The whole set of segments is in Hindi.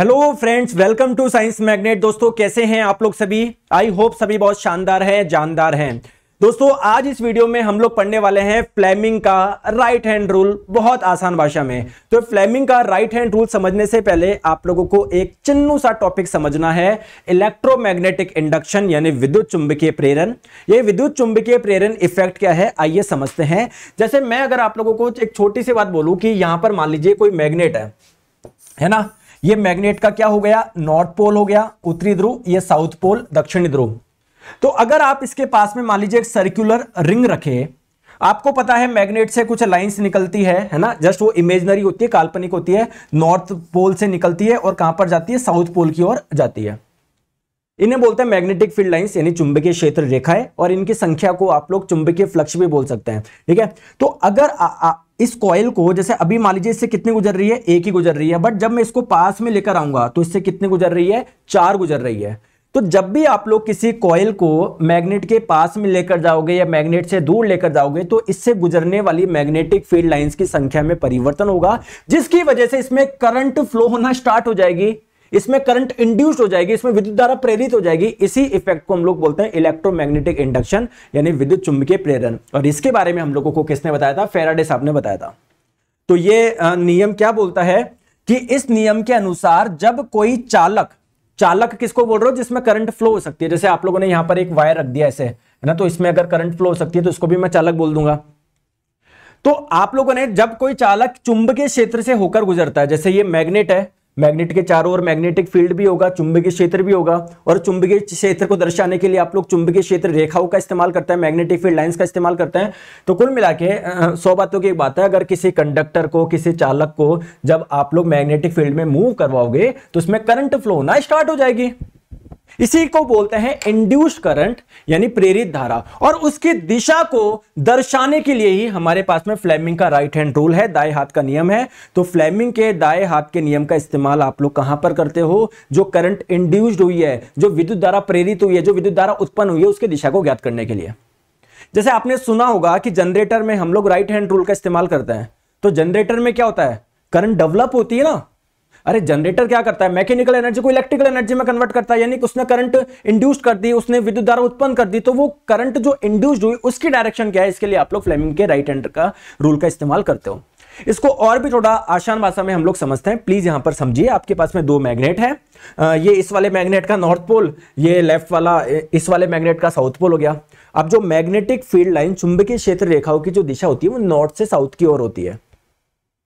Hello friends, welcome to Science Magnet. दोस्तों कैसे हैं आप लोग सभी? आई होप सभी बहुत शानदार हैं, जानदार हैं। दोस्तों आज इस वीडियो में हम लोग पढ़ने वाले हैं फ्लेमिंग का राइट हैंड रूल, बहुत आसान भाषा में। तो फ्लेमिंग का राइट हैंड रूल समझने से पहले आप लोगों को एक चन्नू सा टॉपिक समझना है, इलेक्ट्रोमैग्नेटिक इंडक्शन यानी विद्युत चुंबकीय प्रेरण। ये विद्युत चुंबकीय प्रेरण इफेक्ट क्या है, आइए समझते हैं। जैसे मैं अगर आप लोगों को एक छोटी सी बात बोलूँ कि यहाँ पर मान लीजिए कोई मैग्नेट है ना। ये मैग्नेट का क्या हो गया, नॉर्थ पोल हो गया, उत्तरी ध्रुव, ये साउथ पोल, दक्षिणी ध्रुव। तो अगर आप इसके पास में मान लीजिए एक सर्कुलर रिंग रखें, आपको पता है मैग्नेट से कुछ लाइंस निकलती है ना, जस्ट वो इमेजिनरी होती है, काल्पनिक होती है। नॉर्थ पोल से निकलती है और कहां पर जाती है, साउथ पोल की ओर जाती है। इन्हें बोलते हैं मैग्नेटिक फील्ड लाइंस यानी चुंबकीय क्षेत्र रेखाएं, और इनकी संख्या को आप लोग चुंबकीय फ्लक्स भी बोल सकते हैं। ठीक है, तो अगर इस कॉइल को जैसे अभी मान लीजिए इससे कितनी गुजर रही है, एक ही गुजर रही है, बट जब मैं इसको पास में लेकर आऊंगा तो इससे कितनी गुजर रही है, चार गुजर रही है। तो जब भी आप लोग किसी कॉइल को मैग्नेट के पास में लेकर जाओगे या मैग्नेट से दूर लेकर जाओगे तो इससे गुजरने वाली मैग्नेटिक फील्ड लाइंस की संख्या में परिवर्तन होगा, जिसकी वजह से इसमें करंट फ्लो होना स्टार्ट हो जाएगी, इसमें करंट इंड्यूस्ड हो जाएगी, इसमें विद्युत धारा प्रेरित हो जाएगी। इसी इफेक्ट को हम लोग बोलते हैं इलेक्ट्रोमैग्नेटिक इंडक्शन यानी विद्युत चुंबकीय प्रेरण। और इसके बारे में हम लोगों को किसने बताया था, फैराडे साहब ने बताया था। तो ये नियम क्या बोलता है कि इस नियम के अनुसार जब कोई चालक किसको बोल रहे हो, जिसमें करंट फ्लो हो सकती है, जैसे आप लोगों ने यहां पर एक वायर रख दिया ऐसे है ना, तो इसमें अगर करंट फ्लो हो सकती है तो इसको भी मैं चालक बोल दूंगा। तो आप लोगों ने जब कोई चालक चुंबकीय क्षेत्र से होकर गुजरता है, जैसे ये मैग्नेट है, मैग्नेट के चारों ओर मैग्नेटिक फील्ड भी होगा, चुंबकीय क्षेत्र भी होगा, और चुंबकीय क्षेत्र को दर्शाने के लिए आप लोग चुंबकीय क्षेत्र रेखाओं का इस्तेमाल करते हैं, मैग्नेटिक फील्ड लाइंस का इस्तेमाल करते हैं। तो कुल मिला के 100 बातों की एक बात है, अगर किसी कंडक्टर को, किसी चालक को जब आप लोग मैग्नेटिक फील्ड में मूव करवाओगे तो उसमें करंट फ्लो होना स्टार्ट हो जाएगी। इसी को बोलते हैं इंड्यूस्ड करंट यानी प्रेरित धारा, और उसकी दिशा को दर्शाने के लिए ही हमारे पास में फ्लेमिंग का राइट हैंड रूल है, दाएं हाथ का नियम है। तो फ्लेमिंग के दाएं हाथ के नियम का इस्तेमाल आप लोग कहां पर करते हो, जो करंट इंड्यूस्ड हुई है, जो विद्युत धारा प्रेरित हुई है, जो विद्युत धारा उत्पन्न हुई है, उसकी दिशा को ज्ञात करने के लिए। जैसे आपने सुना होगा कि जनरेटर में हम लोग राइट हैंड रूल का इस्तेमाल करते हैं। तो जनरेटर में क्या होता है, करंट डेवलप होती है ना। अरे जनरेटर क्या करता है, मैकेनिकल एनर्जी को इलेक्ट्रिकल एनर्जी में कन्वर्ट करता है, यानी उसने करंट इंड्यूस्ड कर दी, उसने विद्युत धारा उत्पन्न कर दी। तो वो करंट जो इंड्यूस्ड हुई उसकी डायरेक्शन क्या है, इसके लिए आप लोग फ्लेमिंग के राइट हैंड का रूल का इस्तेमाल करते हो। इसको और भी थोड़ा आसान भाषा में हम लोग समझते हैं, प्लीज यहां पर समझिए। आपके पास में दो मैग्नेट है, ये इस वाले मैग्नेट का नॉर्थ पोल, ये लेफ्ट वाला इस वाले मैग्नेट का साउथ पोल हो गया। अब जो मैग्नेटिक फील्ड लाइन चुंबकीय क्षेत्र रेखाओं की जो दिशा होती है वो नॉर्थ से साउथ की ओर होती है,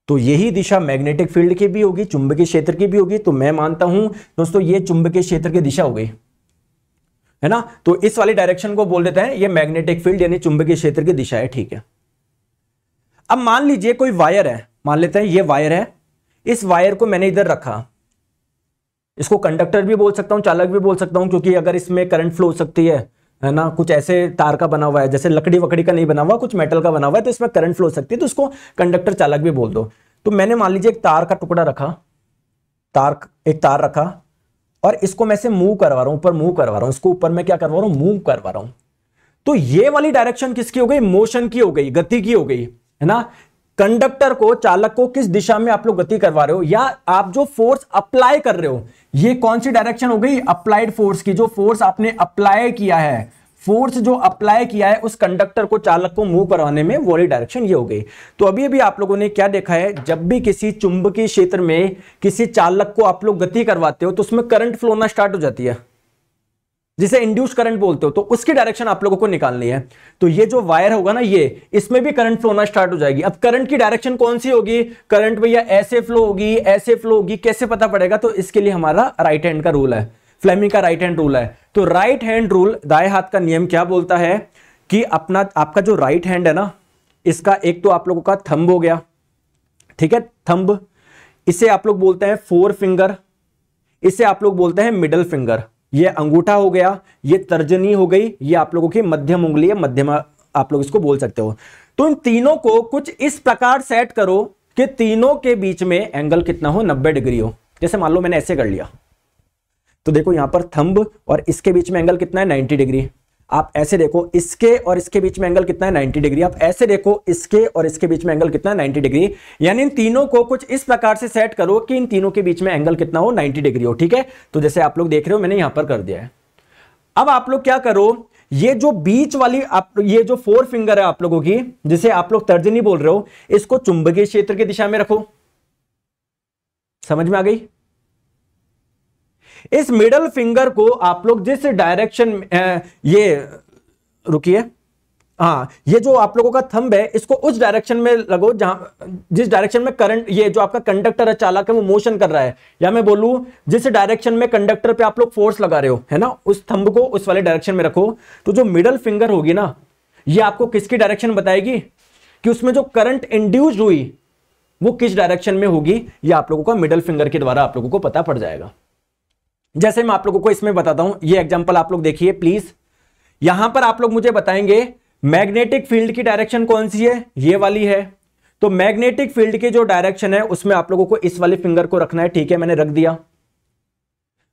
तो यही दिशा मैग्नेटिक फील्ड की भी होगी, चुंबकीय क्षेत्र की भी होगी। तो मैं मानता हूं दोस्तों ये चुंबकीय क्षेत्र की दिशा हो गई है ना, तो इस वाली डायरेक्शन को बोल देते हैं ये मैग्नेटिक फील्ड यानी चुंबकीय क्षेत्र की दिशा है। ठीक है, अब मान लीजिए कोई वायर है, मान लेते हैं ये वायर है, इस वायर को मैंने इधर रखा, इसको कंडक्टर भी बोल सकता हूं, चालक भी बोल सकता हूं, क्योंकि अगर इसमें करंट फ्लो हो सकती है ना। कुछ ऐसे तार का बना हुआ है, जैसे लकड़ी वकड़ी का नहीं बना हुआ, कुछ मेटल का बना हुआ है, तो इसमें करंट फ्लो हो सकती है, तो इसको कंडक्टर चालक भी बोल दो। तो मैंने मान लीजिए एक तार का टुकड़ा रखा, एक तार रखा, और इसको मैं से मूव करवा रहा हूं, ऊपर मूव करवा रहा हूं, इसको ऊपर मैं क्या करवा रहा हूं, मूव करवा रहा हूं। तो ये वाली डायरेक्शन किसकी हो गई, मोशन की हो गई, गति की हो गई है ना। कंडक्टर को, चालक को किस दिशा में आप लोग गति करवा रहे हो, या आप जो फोर्स अप्लाई कर रहे हो, ये कौन सी डायरेक्शन हो गई, अप्लाइड फोर्स की। जो फोर्स आपने अप्लाई किया है, फोर्स जो अप्लाई किया है उस कंडक्टर को, चालक को मूव करवाने में, वो वाली डायरेक्शन ये हो गई। तो अभी अभी आप लोगों ने क्या देखा है, जब भी किसी चुंबकीय क्षेत्र में किसी चालक को आप लोग गति करवाते हो तो उसमें करंट फ्लो होना स्टार्ट हो जाती है, जिसे इंड्यूस्ड करंट बोलते हो। तो उसकी डायरेक्शन आप लोगों को निकालनी है। तो ये जो वायर होगा ना, ये इसमें भी करंट फ्लो होना स्टार्ट हो जाएगी। अब करंट की डायरेक्शन कौन सी होगी, करंट भैया ऐसे फ्लो होगी, ऐसे फ्लो होगी, कैसे पता पड़ेगा, तो इसके लिए हमारा राइट हैंड का रूल है, फ्लेमिंग का राइट हैंड रूल है। तो राइट हैंड रूल, दाएं हाथ का नियम क्या बोलता है कि आपका जो राइट हैंड है ना, इसका एक तो आप लोगों का थंब हो गया, ठीक है, थंब, इसे आप लोग बोलते हैं फोर फिंगर, इसे आप लोग बोलते हैं मिडल फिंगर, ये अंगूठा हो गया, ये तर्जनी हो गई, ये आप लोगों की मध्यम उंगली है, मध्यमा आप लोग इसको बोल सकते हो। तो इन तीनों को कुछ इस प्रकार सेट करो कि तीनों के बीच में एंगल कितना हो, 90 डिग्री हो। जैसे मान लो मैंने ऐसे कर लिया, तो देखो यहां पर थंब और इसके बीच में एंगल कितना है, 90 डिग्री। आप ऐसे देखो, इसके और इसके बीच में एंगल कितना है 90 डिग्री। आप ऐसे देखो, इसके और इसके बीच में एंगल कितना है 90 डिग्री। यानी इन तीनों को कुछ इस प्रकार से सेट करो कि इन तीनों के बीच में एंगल कितना हो 90 डिग्री हो। ठीक है, तो जैसे आप लोग देख रहे हो मैंने यहां पर कर दिया है। अब आप लोग क्या करो, ये जो बीच वाली ये जो फोर फिंगर है आप लोगों की, जिसे आप लोग तर्जनी बोल रहे हो, इसको चुंबकीय क्षेत्र की दिशा में रखो। समझ में आ गई। इस मिडल फिंगर को आप लोग जिस डायरेक्शन में, ये रुकिए, हाँ, ये जो आप लोगों का थंब है इसको उस डायरेक्शन में लगो जिस डायरेक्शन में करंट, ये जो आपका कंडक्टर है, चालक है, वो मोशन कर रहा है, या मैं बोलूं जिस डायरेक्शन में कंडक्टर पे आप लोग फोर्स लगा रहे हो, है ना, उस थंब को उस वाले डायरेक्शन में रखो। तो जो मिडल फिंगर होगी ना, ये आपको किसकी डायरेक्शन बताएगी कि उसमें जो करंट इंड्यूस्ड हुई वो किस डायरेक्शन में होगी। ये आप लोगों का मिडल फिंगर के द्वारा आप लोगों को पता पड़ जाएगा। जैसे मैं आप लोगों को इसमें बताता हूं, ये एग्जांपल आप लोग देखिए प्लीज। यहां पर आप लोग मुझे बताएंगे मैग्नेटिक फील्ड की डायरेक्शन कौन सी है, ये वाली है। तो मैग्नेटिक फील्ड की जो डायरेक्शन है उसमें आप लोगों को इस वाले फिंगर को रखना है। ठीक है, मैंने रख दिया।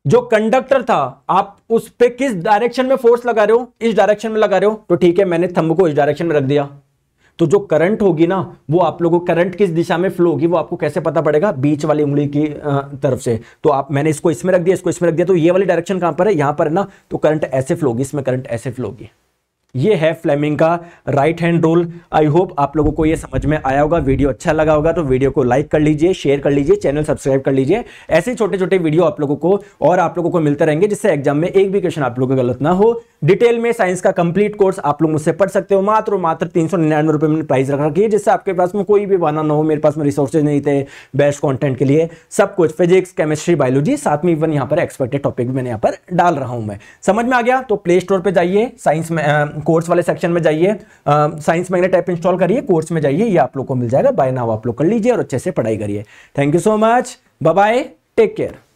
जो कंडक्टर था, आप उस पर किस डायरेक्शन में फोर्स लगा रहे हो, इस डायरेक्शन में लगा रहे हो। तो ठीक है, मैंने थंब को इस डायरेक्शन में रख दिया। तो जो करंट होगी ना, वो आप लोगों को करंट किस दिशा में फ्लो होगी वो आपको कैसे पता पड़ेगा, बीच वाली उंगली की तरफ से। तो आप, मैंने इसको इसमें रख दिया, इसको इसमें रख दिया, तो ये वाली डायरेक्शन कहां पर है, यहां पर है ना। तो करंट ऐसे फ्लो होगी, इसमें करंट ऐसे फ्लो होगी। ये है फ्लेमिंग का right hand rule. I hope आप लोगों को ये समझ में आया होगा। वीडियो अच्छा लगा होगा तो वीडियो को लाइक कर लीजिए, शेयर कर लीजिए, चैनल सब्सक्राइब कर लीजिए। ऐसे छोटे छोटे वीडियो आप लोगों को और आप लोगों को मिलते रहेंगे, जिससे एग्जाम में एक भी क्वेश्चन आप लोगों का गलत ना हो। डिटेल में साइंस का कंप्लीट कोर्स आप लोग मुझसे पढ़ सकते हो। मात्र और मात्र 399 रुपये में प्राइस रख रखी है, जिससे आपके पास में कोई भी बहाना ना हो, मेरे पास में रिसोर्सेज नहीं थे बेस्ट कॉन्टेंट के लिए। सब कुछ फिजिक्स, केमिस्ट्री, बायोलॉजी, साथ में इवन यहाँ पर एक्सपेक्टेड टॉपिक मैंने यहाँ पर डाल रहा हूँ। मैं समझ में आ गया तो प्ले स्टोर पर जाइए, साइंस में कोर्स वाले सेक्शन में जाइए, साइंस मैग्नेट ऐप इंस्टॉल करिए, कोर्स में जाइए, ये आप लोग को मिल जाएगा। बाय नाउ आप लोग कर लीजिए और अच्छे से पढ़ाई करिए। Thank you so much, bye bye, take care.